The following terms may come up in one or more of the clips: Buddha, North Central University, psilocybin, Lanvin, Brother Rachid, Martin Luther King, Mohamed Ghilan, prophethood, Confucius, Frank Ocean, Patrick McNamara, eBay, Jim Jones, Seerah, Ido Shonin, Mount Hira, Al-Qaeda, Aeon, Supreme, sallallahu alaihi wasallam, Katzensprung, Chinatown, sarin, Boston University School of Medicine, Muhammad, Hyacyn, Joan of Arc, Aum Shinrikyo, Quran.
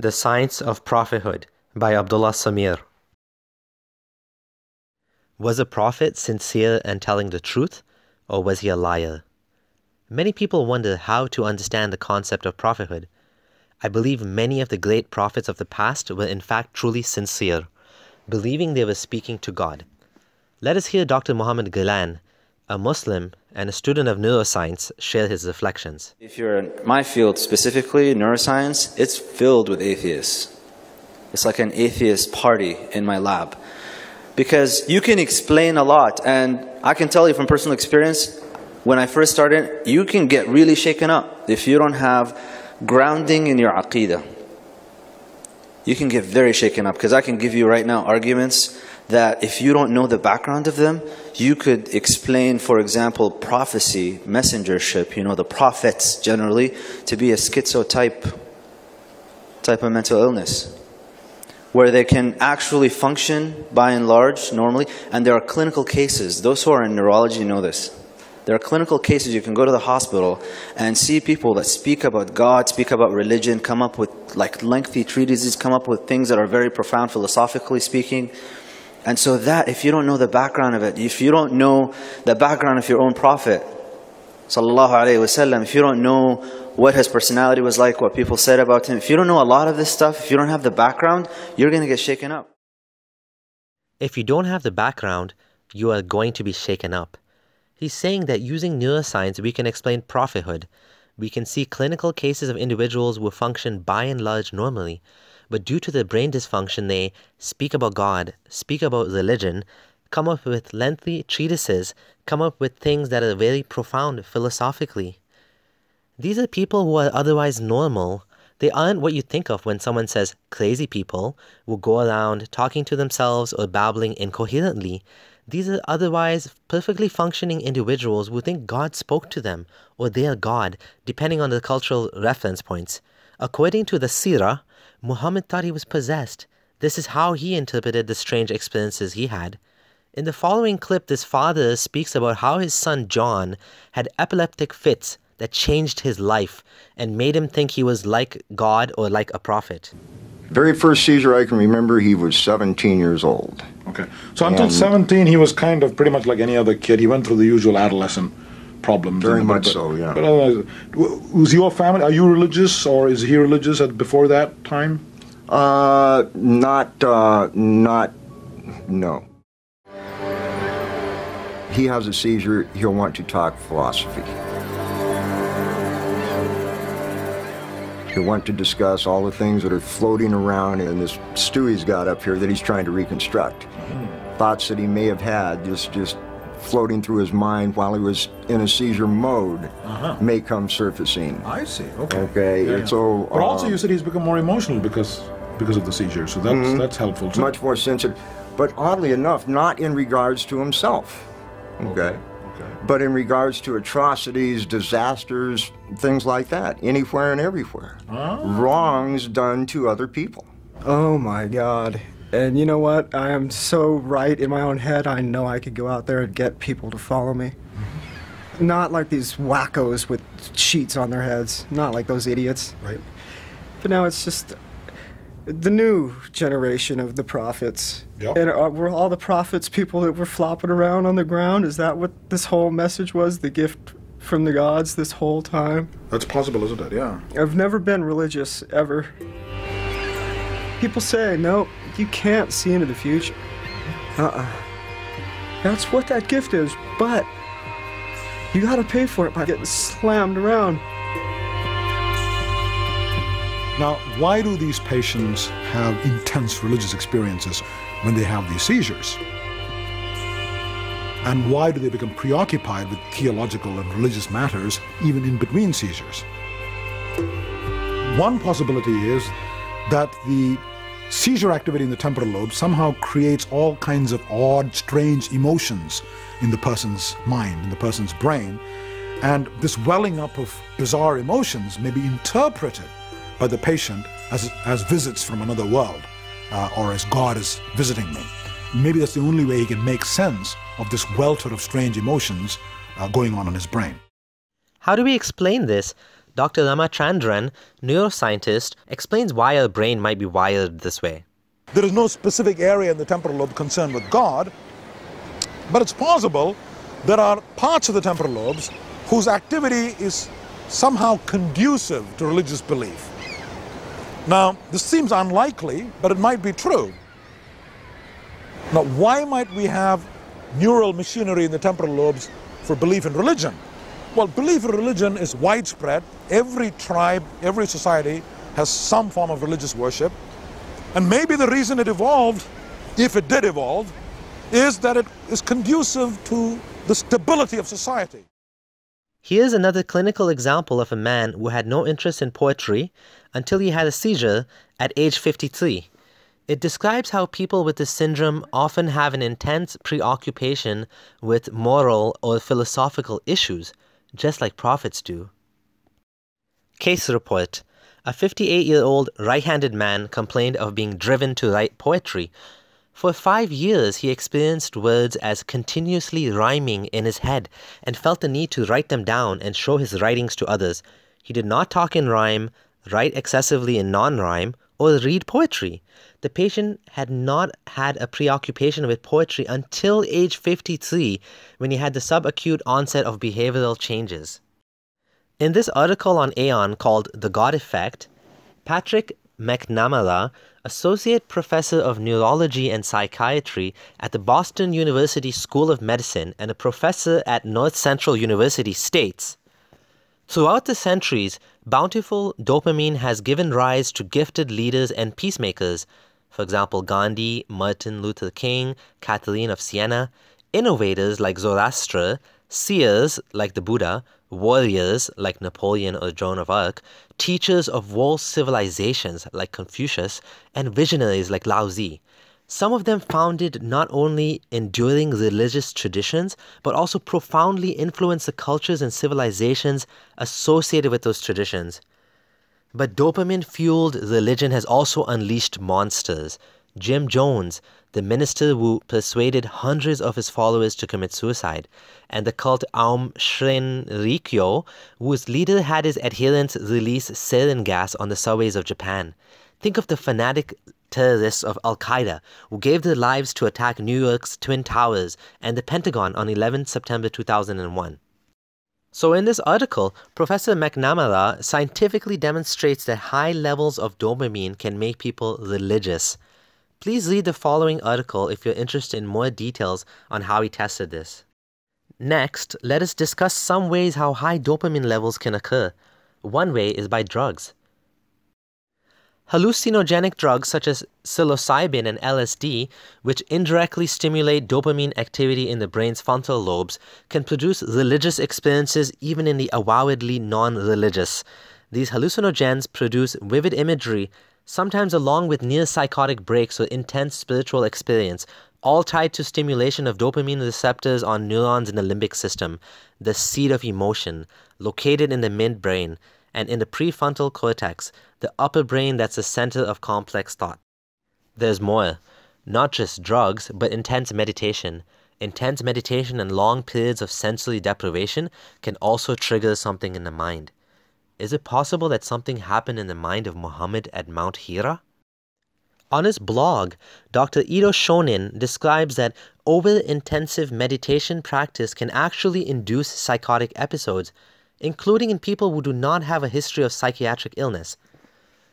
The Science of Prophethood by Abdullah Sameer. Was a prophet sincere and telling the truth, or was he a liar? Many people wonder how to understand the concept of prophethood. I believe many of the great prophets of the past were in fact truly sincere, believing they were speaking to God. Let us hear Dr. Mohamed Ghilan, a Muslim and a student of neuroscience, share his reflections. If you're in my field specifically, neuroscience, it's filled with atheists. It's like an atheist party in my lab. Because you can explain a lot, and I can tell you from personal experience, when I first started, you can get really shaken up if you don't have grounding in your Aqidah. You can get very shaken up, because I can give you right now arguments that if you don't know the background of them, you could explain, for example, prophecy, messengership, you know, the prophets generally, to be a schizo type of mental illness, where they can actually function by and large normally. And there are clinical cases. Those who are in neurology know this. There are clinical cases. You can go to the hospital and see people that speak about God, speak about religion, come up with like lengthy treatises, come up with things that are very profound philosophically speaking. And so that, if you don't know the background of it, if you don't know the background of your own Prophet, sallallahu alaihi wasallam, if you don't know what his personality was like, what people said about him, if you don't know a lot of this stuff, if you don't have the background, you're going to get shaken up. If you don't have the background, you are going to be shaken up. He's saying that using neuroscience, we can explain prophethood. We can see clinical cases of individuals who function by and large normally, but due to their brain dysfunction, they speak about God, speak about religion, come up with lengthy treatises, come up with things that are very profound philosophically. These are people who are otherwise normal. They aren't what you think of when someone says crazy people who go around talking to themselves or babbling incoherently. These are otherwise perfectly functioning individuals who think God spoke to them or they are God, depending on the cultural reference points. According to the Seerah, Muhammad thought he was possessed. This is how he interpreted the strange experiences he had. In the following clip, this father speaks about how his son John had epileptic fits that changed his life and made him think he was like God or like a prophet. Very first seizure I can remember, he was 17 years old. Okay. So until 17, he was kind of pretty much like any other kid. He went through the usual adolescent problems. Very much so, yeah. But was your family, are you religious or is he religious before that time? No. He has a seizure, he'll want to talk philosophy. He'll want to discuss all the things that are floating around in this stew he's got up here that he's trying to reconstruct. Thoughts that he may have had, just floating through his mind while he was in a seizure mode, may come surfacing. I see. Okay. Okay. Yeah, and so, but also you said he's become more emotional because of the seizure. So that's that's helpful too. Much more sensitive, but oddly enough, not in regards to himself. Okay. But in regards to atrocities, disasters, things like that, anywhere and everywhere, wrongs done to other people. Oh my God. And you know what? I am so right in my own head. I know I could go out there and get people to follow me. Not like these wackos with sheets on their heads. Not like those idiots. Right. But now it's just the new generation of the prophets. Yep. And were all the prophets people that were flopping around on the ground? Is that what this whole message was? The gift from the gods this whole time? That's possible, isn't it? Yeah. I've never been religious, ever. People say, no, you can't see into the future. That's what that gift is, but you gotta pay for it by getting slammed around. Now, why do these patients have intense religious experiences when they have these seizures? And why do they become preoccupied with theological and religious matters even in between seizures? One possibility is that the seizure activity in the temporal lobe somehow creates all kinds of odd, strange emotions in the person's mind, in the person's brain. And this welling up of bizarre emotions may be interpreted by the patient as visits from another world, or as God is visiting me. Maybe that's the only way he can make sense of this welter of strange emotions going on in his brain. How do we explain this? Dr. Ramachandran, neuroscientist, explains why our brain might be wired this way. There is no specific area in the temporal lobe concerned with God, but it's possible there are parts of the temporal lobes whose activity is somehow conducive to religious belief. Now, this seems unlikely, but it might be true. Now, why might we have neural machinery in the temporal lobes for belief in religion? Well, belief in religion is widespread. Every tribe, every society has some form of religious worship. And maybe the reason it evolved, if it did evolve, is that it is conducive to the stability of society. Here's another clinical example of a man who had no interest in poetry until he had a seizure at age 53. It describes how people with this syndrome often have an intense preoccupation with moral or philosophical issues, just like prophets do. Case report. A 58-year-old right-handed man complained of being driven to write poetry. For 5 years, he experienced words as continuously rhyming in his head and felt the need to write them down and show his writings to others. He did not talk in rhyme, write excessively in non-rhyme, or read poetry. The patient had not had a preoccupation with poetry until age 53, when he had the subacute onset of behavioral changes. In this article on Aeon called The God Effect, Patrick McNamara, Associate Professor of Neurology and Psychiatry at the Boston University School of Medicine and a professor at North Central University, states, "Throughout the centuries, bountiful dopamine has given rise to gifted leaders and peacemakers, for example Gandhi, Martin Luther King, Catherine of Siena, innovators like Zoroaster, seers like the Buddha, warriors like Napoleon or Joan of Arc, teachers of world civilizations like Confucius, and visionaries like Laozi. Some of them founded not only enduring religious traditions, but also profoundly influenced the cultures and civilizations associated with those traditions. But dopamine-fueled religion has also unleashed monsters. Jim Jones, the minister who persuaded hundreds of his followers to commit suicide, and the cult Aum Shinrikyo, whose leader had his adherents release sarin gas on the subways of Japan. Think of the fanatic terrorists of Al-Qaeda, who gave their lives to attack New York's Twin Towers and the Pentagon on 11 September 2001. So in this article, Professor McNamara scientifically demonstrates that high levels of dopamine can make people religious. Please read the following article if you're interested in more details on how he tested this. Next, let us discuss some ways how high dopamine levels can occur. One way is by drugs. Hallucinogenic drugs such as psilocybin and LSD, which indirectly stimulate dopamine activity in the brain's frontal lobes, can produce religious experiences even in the avowedly non-religious. These hallucinogens produce vivid imagery, sometimes along with near-psychotic breaks or intense spiritual experience, all tied to stimulation of dopamine receptors on neurons in the limbic system, the seat of emotion, located in the midbrain, and in the prefrontal cortex, the upper brain that's the center of complex thought. There's more. Not just drugs, but intense meditation. Intense meditation and long periods of sensory deprivation can also trigger something in the mind. Is it possible that something happened in the mind of Muhammad at Mount Hira? On his blog, Dr. Ido Shonin describes that over-intensive meditation practice can actually induce psychotic episodes, including in people who do not have a history of psychiatric illness.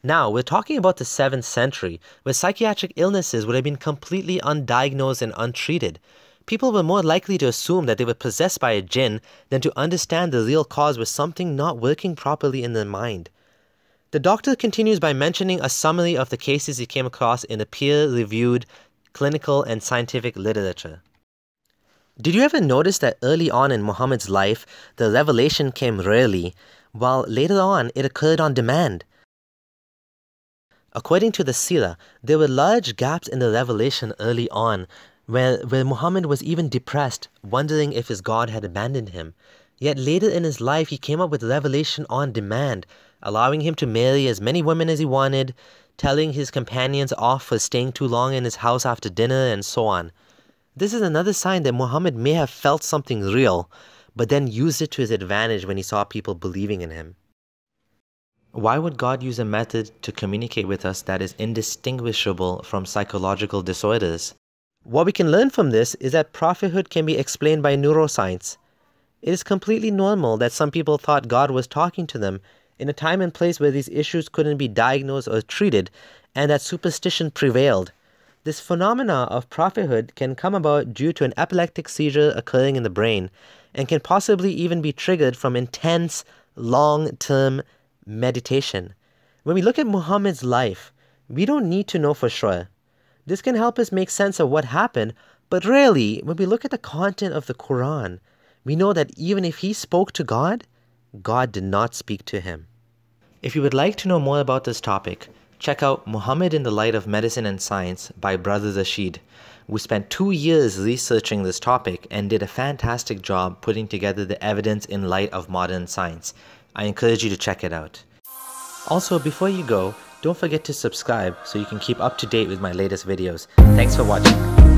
Now, we're talking about the 7th century, where psychiatric illnesses would have been completely undiagnosed and untreated. People were more likely to assume that they were possessed by a jinn than to understand the real cause was something not working properly in their mind. The doctor continues by mentioning a summary of the cases he came across in the peer-reviewed clinical and scientific literature. Did you ever notice that early on in Muhammad's life, the revelation came rarely, while later on it occurred on demand? According to the Seerah, there were large gaps in the revelation early on, where Muhammad was even depressed, wondering if his God had abandoned him. Yet later in his life, he came up with revelation on demand, allowing him to marry as many women as he wanted, telling his companions off for staying too long in his house after dinner, and so on. This is another sign that Muhammad may have felt something real, but then used it to his advantage when he saw people believing in him. Why would God use a method to communicate with us that is indistinguishable from psychological disorders? What we can learn from this is that prophethood can be explained by neuroscience. It is completely normal that some people thought God was talking to them in a time and place where these issues couldn't be diagnosed or treated, and that superstition prevailed. This phenomena of prophethood can come about due to an epileptic seizure occurring in the brain, and can possibly even be triggered from intense, long-term meditation. When we look at Muhammad's life, we don't need to know for sure. This can help us make sense of what happened, but really, when we look at the content of the Quran, we know that even if he spoke to God, God did not speak to him. If you would like to know more about this topic, check out Muhammad in the Light of Medicine and Science by Brother Rachid. We spent 2 years researching this topic and did a fantastic job putting together the evidence in light of modern science. I encourage you to check it out. Also, before you go, don't forget to subscribe so you can keep up to date with my latest videos. Thanks for watching.